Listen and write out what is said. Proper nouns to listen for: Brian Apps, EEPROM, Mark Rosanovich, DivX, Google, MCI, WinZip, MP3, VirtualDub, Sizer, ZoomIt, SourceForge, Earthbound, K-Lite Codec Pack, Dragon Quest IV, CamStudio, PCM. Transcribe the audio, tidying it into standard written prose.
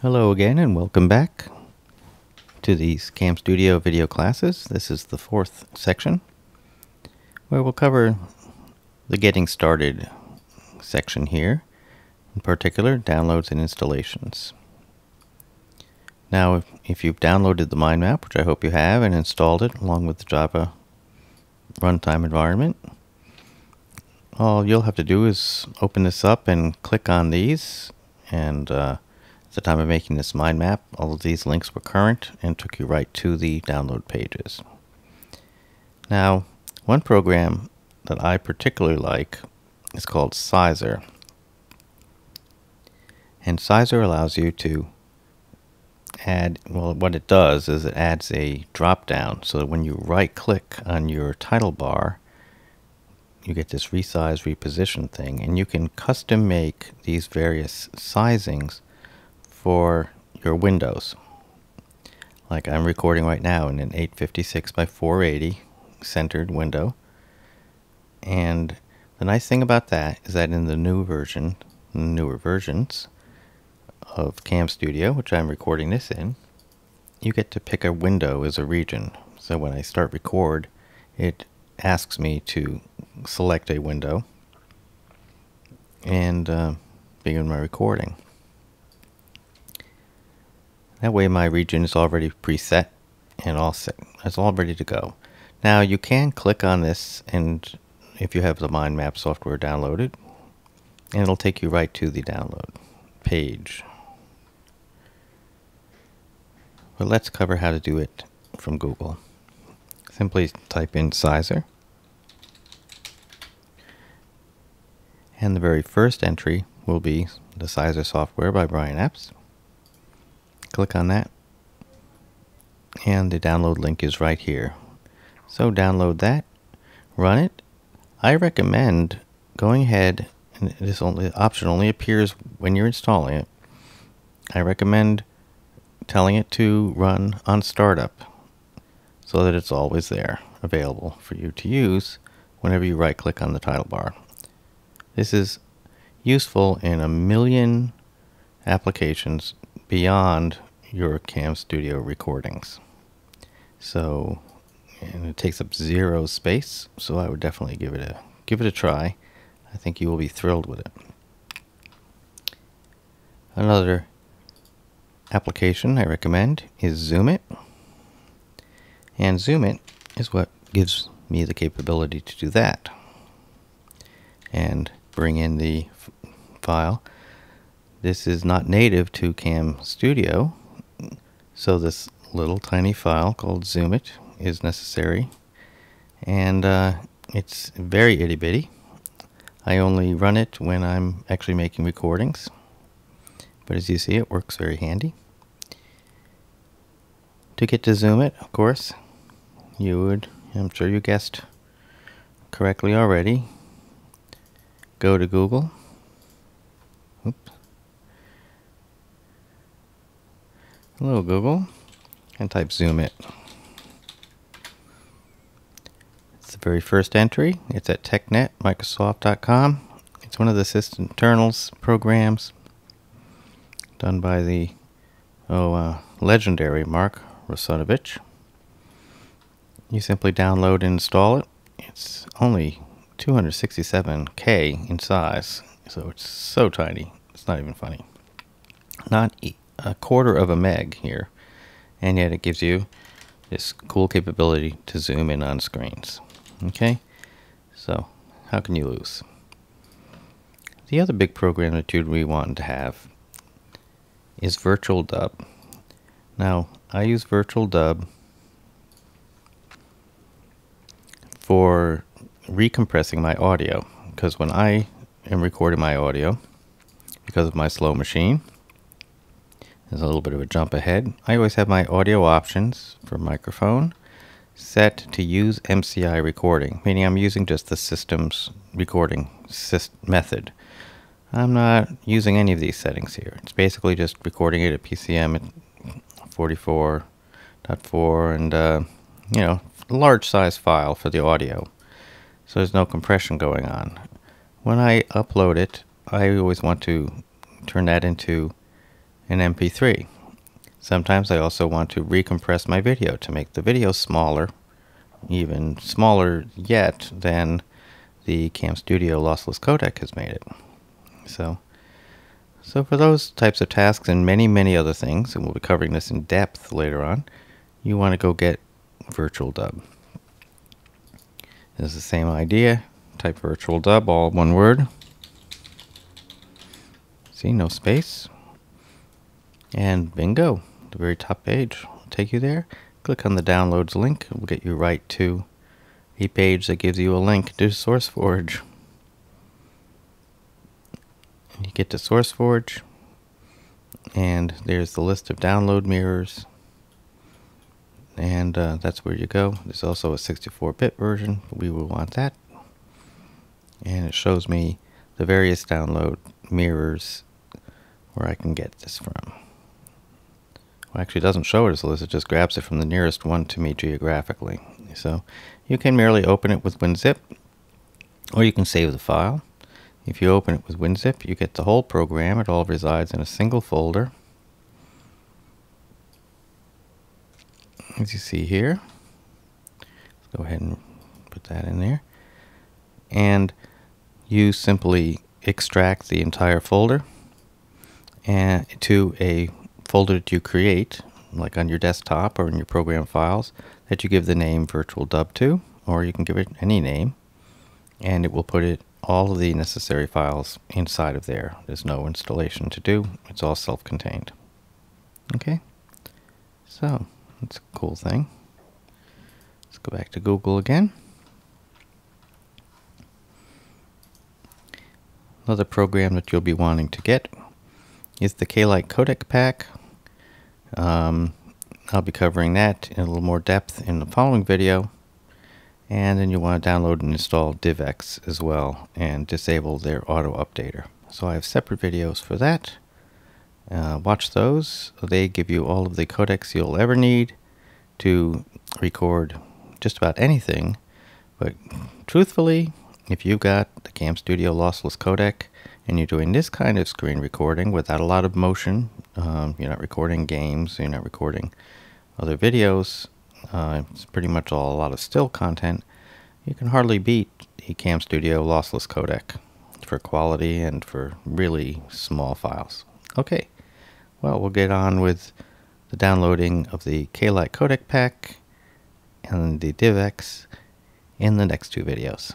Hello again and welcome back to these CamStudio video classes. This is the fourth section where we'll cover the getting started section here, in particular downloads and installations. Now if you've downloaded the mind map, which I hope you have, and installed it along with the Java runtime environment, all you'll have to do is open this up and click on these, and at the time of making this mind map, all of these links were current and took you right to the download pages. Now, one program that I particularly like is called Sizer. And Sizer allows you to add, well, what it does is it adds a drop-down so that when you right-click on your title bar, you get this resize, reposition thing, and you can custom make these various sizings for your windows. Like I'm recording right now in an 856 by 480 centered window, and the nice thing about that is that in the new version, newer versions of CamStudio, which I'm recording this in, you get to pick a window as a region. So when I start record, it asks me to select a window and begin my recording. That way my region is already preset and all set. It's all ready to go. Now you can click on this, and if you have the mind map software downloaded, and it'll take you right to the download page. But let's cover how to do it from Google. Simply type in Sizer, and the very first entry will be the Sizer software by Brian Apps. Click on that, and the download link is right here. So download that, run it. I recommend going ahead, and this option only appears when you're installing it. I recommend telling it to run on startup so that it's always there, available for you to use whenever you right-click on the title bar. This is useful in a million applications beyond your CamStudio recordings. So, and it takes up zero space, so I would definitely give it a try. I think you will be thrilled with it. Another application I recommend is ZoomIt. And ZoomIt is what gives me the capability to do that and bring in the file. This is not native to CamStudio, so this little tiny file called ZoomIt is necessary, and it's very itty bitty. I only run it when I'm actually making recordings, but as you see, it works very handy. To get to ZoomIt, of course, you would, I'm sure you guessed correctly already, go to Google. Oops. Hello Google, and type ZoomIt. It's the very first entry. It's at technet.microsoft.com. It's one of the System Internals programs done by the legendary Mark Rosanovich. You simply download and install it. It's only 267K in size, so it's so tiny. It's not even funny. Not a quarter of a meg here, and yet it gives you this cool capability to zoom in on screens. Okay, so how can you lose? The other big program that you'd really want to have is VirtualDub. Now I use VirtualDub for recompressing my audio, because when I am recording my audio, because of my slow machine, there's a little bit of a jump ahead. I always have my audio options for microphone set to use MCI recording, meaning I'm using just the system's recording method. I'm not using any of these settings here. It's basically just recording it at PCM at 44.4 and, you know, large size file for the audio. So there's no compression going on. When I upload it, I always want to turn that into and MP3. Sometimes I also want to recompress my video to make the video smaller, even smaller yet than the CamStudio lossless codec has made it. So for those types of tasks and many, many other things, and we'll be covering this in depth later on, you want to go get VirtualDub. It's the same idea. Type VirtualDub, all one word. See, no space. And bingo, the very top page will take you there. Click on the downloads link. It will get you right to a page that gives you a link to SourceForge. You get to SourceForge, and there's the list of download mirrors, and that's where you go. There's also a 64-bit version, but we will want that. And it shows me the various download mirrors where I can get this from. Well, actually, it doesn't show it as a list. It just grabs it from the nearest one to me geographically. So you can merely open it with WinZip, or you can save the file. If you open it with WinZip, you get the whole program. It all resides in a single folder, as you see here. Let's go ahead and put that in there. And you simply extract the entire folder and to a folder that you create, like on your desktop or in your program files, that you give the name VirtualDub to, or you can give it any name, and it will put it all of the necessary files inside of there. There's no installation to do. It's all self-contained. Okay, so that's a cool thing. Let's go back to Google again. Another program that you'll be wanting to get is the K-Lite Codec Pack. I'll be covering that in a little more depth in the following video. And then you want to download and install DivX as well, and disable their auto updater. So I have separate videos for that. Watch those. They give you all of the codecs you'll ever need to record just about anything. But truthfully, if you've got the CamStudio lossless codec and you're doing this kind of screen recording without a lot of motion, you're not recording games, you're not recording other videos, it's pretty much all a lot of still content, you can hardly beat the CamStudio lossless codec for quality and for really small files. Okay, well, we'll get on with the downloading of the K-Lite Codec Pack and the DivX in the next two videos.